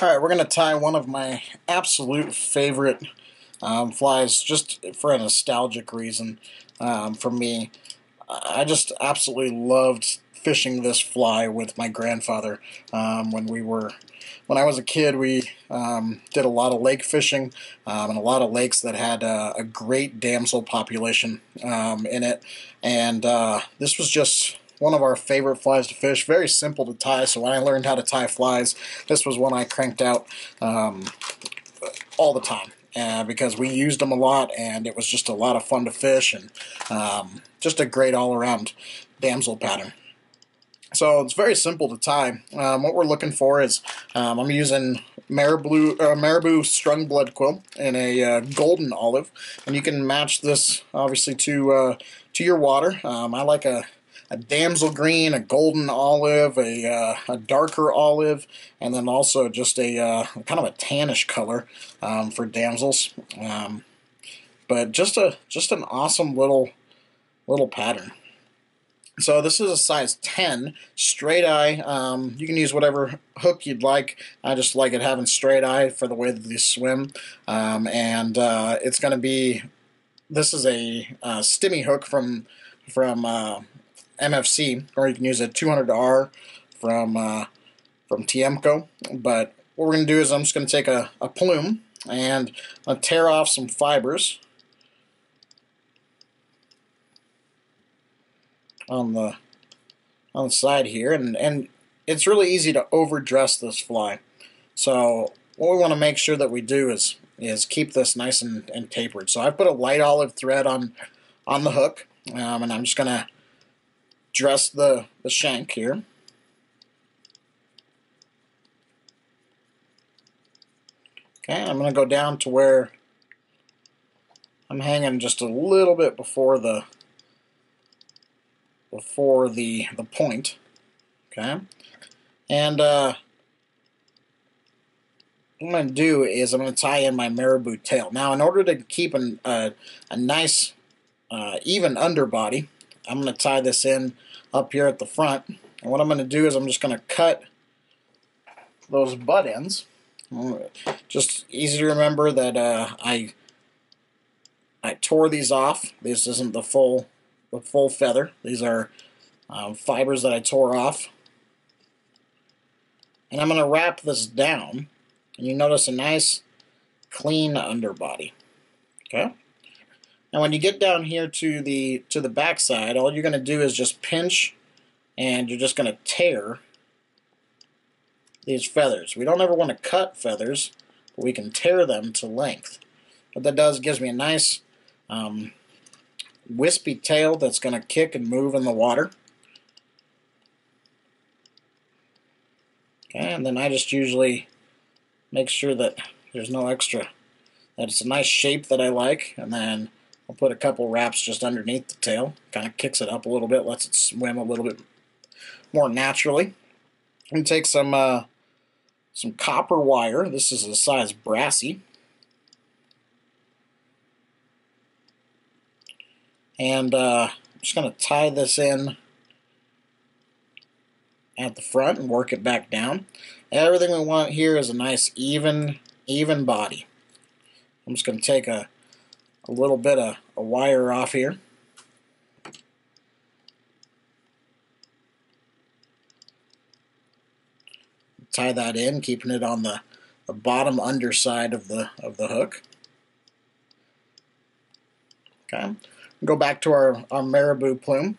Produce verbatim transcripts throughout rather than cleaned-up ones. Alright, we're going to tie one of my absolute favorite um, flies, just for a nostalgic reason um, for me. I just absolutely loved fishing this fly with my grandfather um, when we were, when I was a kid. We um, did a lot of lake fishing um, and a lot of lakes that had uh, a great damsel population um, in it, and uh, this was just one of our favorite flies to fish. Very simple to tie, so when I learned how to tie flies, this was one I cranked out um, all the time uh, because we used them a lot, and it was just a lot of fun to fish, and um, just a great all-around damsel pattern. So it's very simple to tie. Um, what we're looking for is, um, I'm using Marabou, uh, Marabou strung blood quill in a uh, golden olive, and you can match this obviously to uh, to your water. Um, I like a a damsel green, a golden olive, a, uh, a darker olive, and then also just a uh, kind of a tannish color um, for damsels. Um, but just a just an awesome little little pattern. So this is a size ten, straight eye. Um, you can use whatever hook you'd like. I just like it having straight eye for the way that they swim. Um, and uh, it's going to be, this is a uh, stimmy hook from, from uh, M F C, or you can use a two hundred R from, uh, from Tiemco. But what we're going to do is I'm just going to take a, a plume and I'll tear off some fibers on the on the side here, and and it's really easy to overdress this fly. So what we want to make sure that we do is is keep this nice and, and tapered. So I put a light olive thread on on the hook, um, and I'm just gonna dress the the shank here. Okay, I'm gonna go down to where I'm hanging just a little bit before the before the, the point, okay? And uh, what I'm going to do is I'm going to tie in my marabou tail. Now, in order to keep an, uh, a nice, uh, even underbody, I'm going to tie this in up here at the front. And what I'm going to do is I'm just going to cut those butt ends. Just easy to remember that uh, I, I tore these off. This isn't the full... the full feather. These are um, fibers that I tore off. And I'm going to wrap this down, and you notice a nice clean underbody. Okay? Now when you get down here to the to the back side, all you're going to do is just pinch, and you're just going to tear these feathers. We don't ever want to cut feathers, but we can tear them to length. What that does, gives me a nice um, wispy tail that's going to kick and move in the water. Okay, and then I just usually make sure that there's no extra, that it's a nice shape that I like, and then I'll put a couple wraps just underneath the tail. Kind of kicks it up a little bit, lets it swim a little bit more naturally. And take some uh, some copper wire. This is a size brassy. And uh, I'm just going to tie this in at the front and work it back down. Everything we want here is a nice even even body. I'm just going to take a, a little bit of a wire off here. Tie that in, keeping it on the, the bottom underside of the of the hook. Okay. Go back to our, our marabou plume.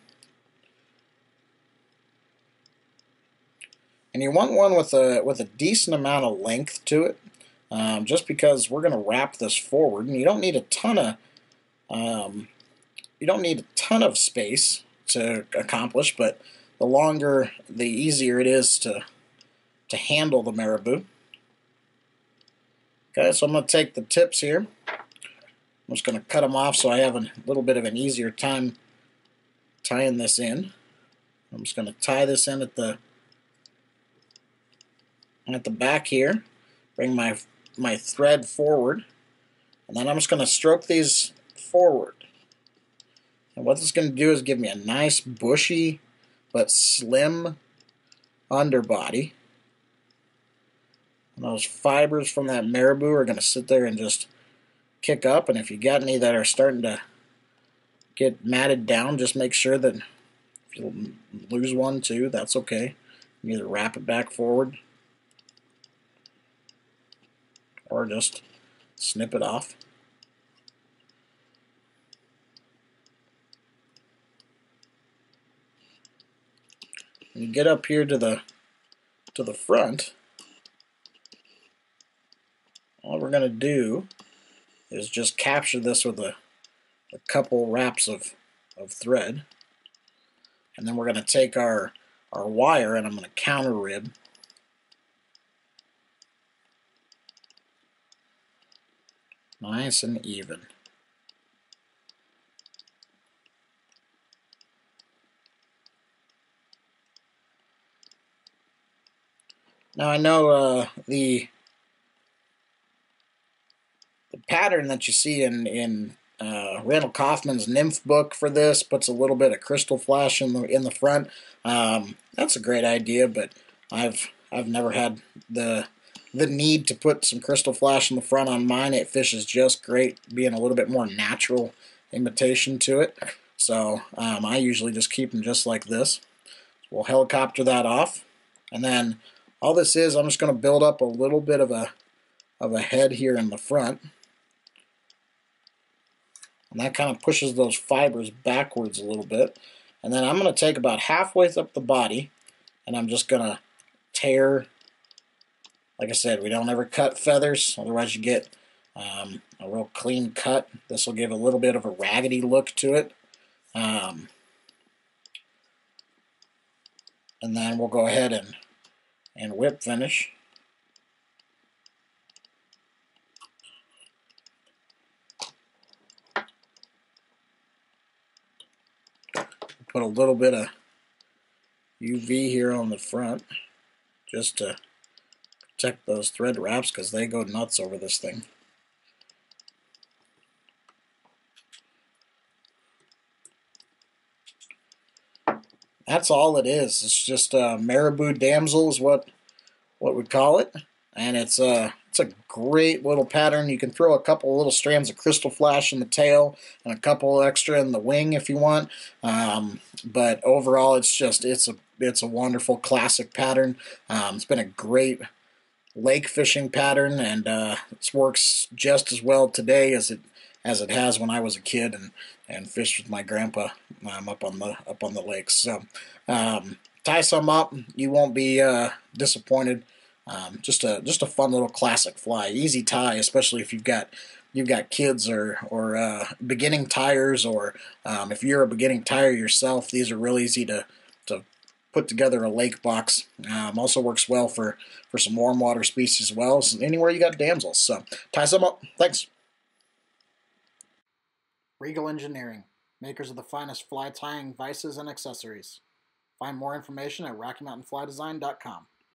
And you want one with a with a decent amount of length to it, um, just because we're going to wrap this forward, and you don't need a ton of um, you don't need a ton of space to accomplish. But the longer, the easier it is to to handle the marabou. Okay, so I'm going to take the tips here. I'm just going to cut them off so I have a little bit of an easier time tying this in. I'm just going to tie this in at the at the back here, bring my my thread forward, and then I'm just going to stroke these forward. And what this is going to do is give me a nice bushy but slim underbody. And those fibers from that marabou are going to sit there and just kick up. And if you got any that are starting to get matted down, just make sure that if you lose one too, that's okay. You either wrap it back forward or just snip it off. When you get up here to the to the front, all we're going to do is just capture this with a, a couple wraps of, of thread, and then we're going to take our, our wire and I'm going to counter rib. Nice and even. Now I know uh, the the pattern that you see in in uh, Randall Kaufman's nymph book for this puts a little bit of crystal flash in the in the front. Um, that's a great idea, but I've I've never had the the need to put some crystal flash in the front on mine. It fishes just great, being a little bit more natural imitation to it. So um, I usually just keep them just like this. We'll helicopter that off, and then. All this is, I'm just going to build up a little bit of a of a head here in the front, and that kind of pushes those fibers backwards a little bit. And then I'm going to take about halfway up the body, and I'm just going to tear. Like I said, we don't ever cut feathers, otherwise you get um, a real clean cut. This will give a little bit of a raggedy look to it. Um, and then we'll go ahead and and whip finish. Put a little bit of U V here on the front just to protect those thread wraps because they go nuts over this thing. That's all it is. It's just uh, Marabou Damsel is what what we call it, and it's a it's a great little pattern. You can throw a couple little strands of crystal flash in the tail and a couple extra in the wing if you want. Um, but overall, it's just it's a it's a wonderful classic pattern. Um, it's been a great lake fishing pattern, and uh, it works just as well today as it as it has when I was a kid and and fished with my grandpa um, up on the up on the lakes. So um, tie some up, you won't be uh, disappointed. Um, just a just a fun little classic fly, easy tie, especially if you've got you've got kids or or uh, beginning tiers, or um, if you're a beginning tire yourself, these are real easy to to put together a lake box. Um, also works well for for some warm water species as well, so anywhere you got damsels. So tie some up. Thanks. Regal Engineering, makers of the finest fly tying vices and accessories. Find more information at Rocky Mountain Fly Design dot com.